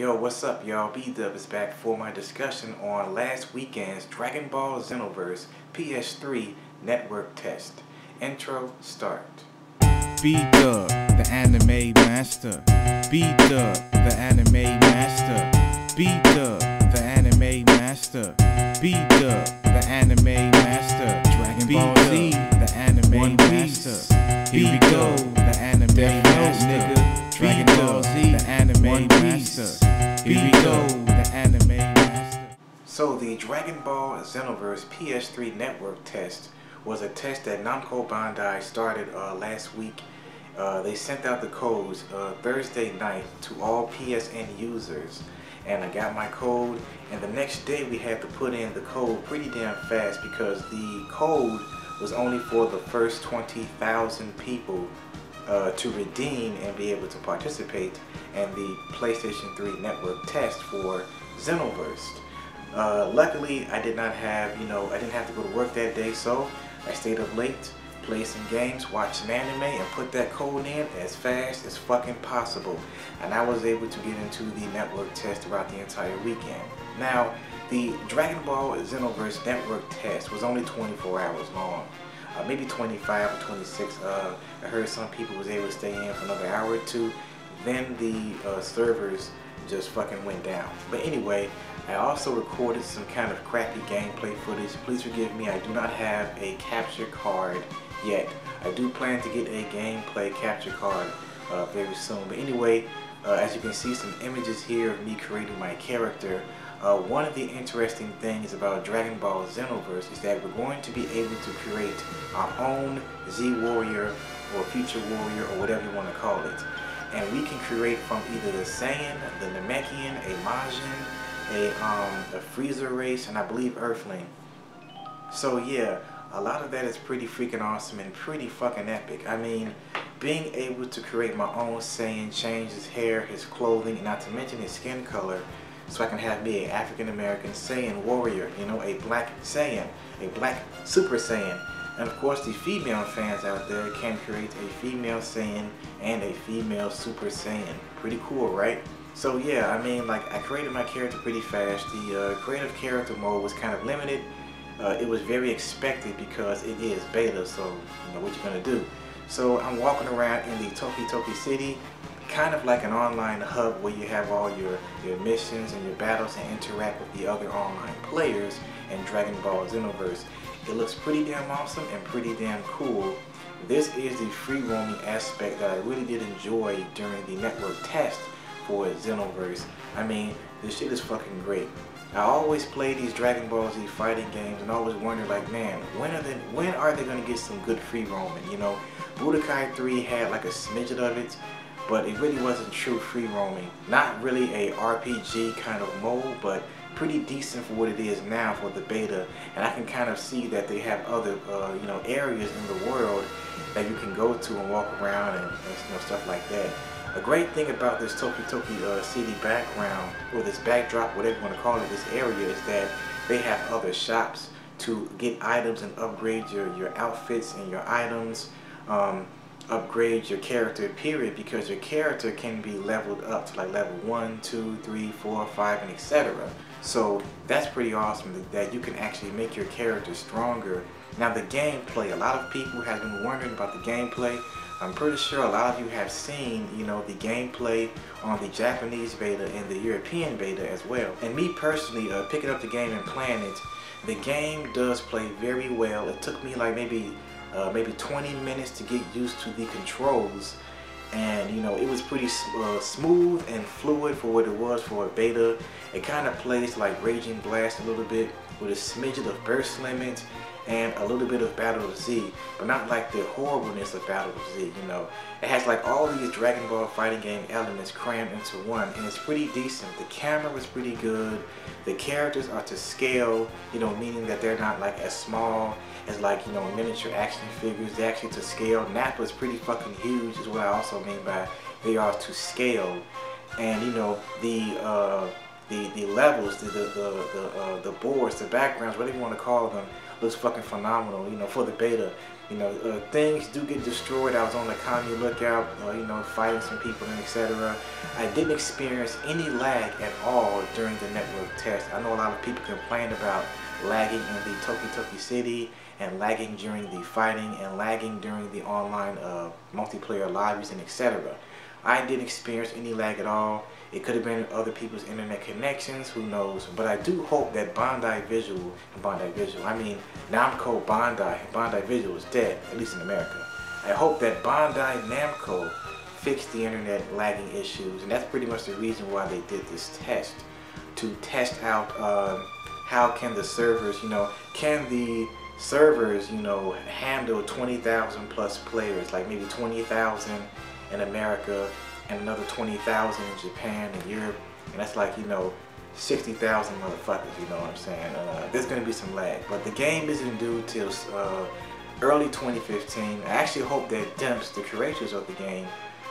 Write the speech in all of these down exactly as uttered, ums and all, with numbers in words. Yo, what's up, y'all? B-Dub is back for my discussion on last weekend's Dragon Ball Xenoverse P S three network test. Intro start. B-Dub, the anime master. B-Dub, the anime master. B-Dub, the anime master. B-Dub, the anime master. Dragon Ball Z, the anime master. Here we go, the anime master. Dragon Ball Z, the anime master. Here we go, the anime master. So the Dragon Ball Xenoverse P S three network test was a test that Namco Bandai started uh, last week. Uh, they sent out the codes uh, Thursday night to all P S N users, and I got my code. And the next day we had to put in the code pretty damn fast because the code was only for the first twenty thousand people Uh, to redeem and be able to participate in the PlayStation three network test for Xenoverse. Uh, luckily, I did not have, you know, I didn't have to go to work that day, so I stayed up late, played some games, watched some anime, and put that code in as fast as fucking possible. And I was able to get into the network test throughout the entire weekend. Now, the Dragon Ball Xenoverse network test was only twenty-four hours long. Uh, maybe twenty-five or twenty-six. Uh, I heard some people was able to stay in for another hour or two. Then the uh, servers just fucking went down. But anyway, I also recorded some kind of crappy gameplay footage. Please forgive me, I do not have a capture card yet. I do plan to get a gameplay capture card uh, very soon. But anyway, uh, as you can see, some images here of me creating my character. Uh, one of the interesting things about Dragon Ball Xenoverse is that we're going to be able to create our own Z-Warrior or Future Warrior or whatever you want to call it. And we can create from either the Saiyan, the Namekian, a Majin, a, um, a Frieza Race, and I believe Earthling. So yeah, a lot of that is pretty freaking awesome and pretty fucking epic. I mean, being able to create my own Saiyan, change his hair, his clothing, and not to mention his skin color, so I can have me an African-American Saiyan warrior, you know, a black Saiyan, a black Super Saiyan. And of course the female fans out there can create a female Saiyan and a female Super Saiyan. Pretty cool, right? So yeah, I mean, like, I created my character pretty fast. The uh, creative character mode was kind of limited. Uh, it was very expected because it is beta, so you know what you're gonna do. So I'm walking around in the Toki Toki city, kind of like an online hub where you have all your, your missions and your battles and interact with the other online players in Dragon Ball Xenoverse. It looks pretty damn awesome and pretty damn cool. This is the free roaming aspect that I really did enjoy during the network test for Xenoverse. I mean, this shit is fucking great. I always play these Dragon Ball Z fighting games and always wonder, like, man, when are they, when are they gonna get some good free roaming? You know, Budokai three had like a smidget of it, but it really wasn't true free roaming. Not really a R P G kind of mode, but pretty decent for what it is now for the beta. And I can kind of see that they have other uh, you know, areas in the world that you can go to and walk around and, and you know, stuff like that. A great thing about this Toki Toki uh, city background, or this backdrop, whatever you want to call it, this area, is that they have other shops to get items and upgrade your, your outfits and your items. Um, upgrade your character, period, because your character can be leveled up to like level one, two, three, four, five, and et cetera. So that's pretty awesome that you can actually make your character stronger. Now the gameplay, a lot of people have been wondering about the gameplay. I'm pretty sure a lot of you have seen, you know, the gameplay on the Japanese beta and the European beta as well. And me personally, uh, picking up the game and playing it, the game does play very well. It took me like maybe Uh, maybe twenty minutes to get used to the controls, and you know, it was pretty uh, smooth and fluid for what it was for a beta. It kind of plays like Raging Blast a little bit, with a smidget of Burst Limits and a little bit of Battle of Z, but not like the horribleness of Battle of Z. You know, it has like all these Dragon Ball fighting game elements crammed into one, and it's pretty decent. The camera was pretty good. The characters are to scale, you know, meaning that they're not like as small as like, you know, miniature action figures. They're actually to scale. Nappa's pretty fucking huge, is what I also mean by they are to scale. And you know, the uh, the the levels, the the the the, uh, the boards, the backgrounds, whatever you want to call them, looks fucking phenomenal. You know, for the beta, you know, uh, things do get destroyed. I was on the Kame lookout, uh, you know, fighting some people and et cetera. I didn't experience any lag at all during the network test. I know a lot of people complain about lagging in the Toki Toki city, and lagging during the fighting, and lagging during the online uh, multiplayer lobbies and et cetera. I didn't experience any lag at all. It could have been other people's internet connections, who knows? But I do hope that Bandai Visual, Bandai Visual, I mean Namco Bandai, Bandai Visual is dead, at least in America. I hope that Bandai Namco fixed the internet lagging issues, and that's pretty much the reason why they did this test, to test out um, how can the servers, you know, can the servers, you know, handle twenty thousand plus players, like maybe twenty thousand in America, and another twenty thousand in Japan and Europe, and that's like, you know, sixty thousand motherfuckers, you know what I'm saying? Uh, there's gonna be some lag, but the game isn't due till uh, early twenty fifteen. I actually hope that Dimps, the curators of the game,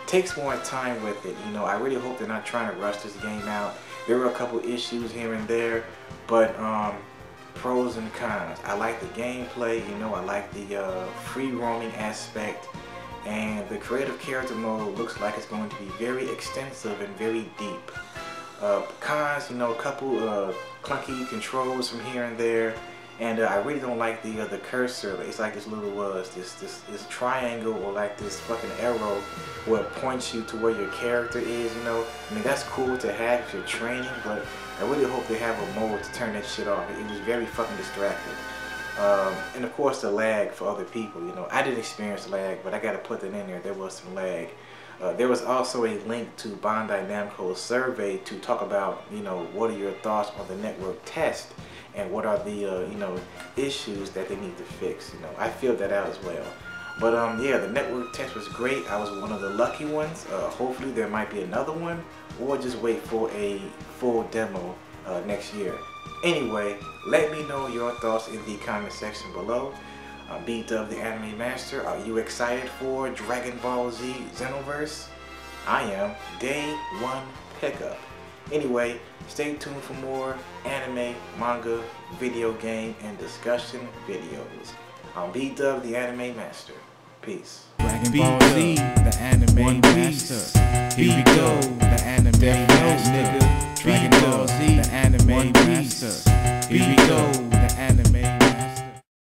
takes more time with it. You know, I really hope they're not trying to rush this game out. There were a couple issues here and there, but um, pros and cons. I like the gameplay, you know, I like the uh, free roaming aspect, and the creative character mode looks like it's going to be very extensive and very deep. Uh, cons, you know, a couple uh, clunky controls from here and there, and uh, I really don't like the uh, the cursor. It's like this little was uh, this this this triangle, or like this fucking arrow where it points you to where your character is. You know, I mean, that's cool to have if you're training, but I really hope they have a mode to turn that shit off. It was very fucking distracting. Um, and of course the lag for other people, you know. I didn't experience lag, but I gotta put that in there. There was some lag. Uh, there was also a link to Bandai Namco's survey to talk about, you know, what are your thoughts on the network test, and what are the, uh, you know, issues that they need to fix, you know. I filled that out as well. But um, yeah, the network test was great. I was one of the lucky ones. Uh, hopefully there might be another one, or just wait for a full demo uh, next year. Anyway, let me know your thoughts in the comment section below. Uh, B-Dub the Anime Master, are you excited for Dragon Ball Z Xenoverse? I am. Day one pickup. Anyway, stay tuned for more anime, manga, video game, and discussion videos. I'm B-Dub the Anime Master. Peace. Dragon Ball Z, the Anime Master. Here we go, the Anime Master.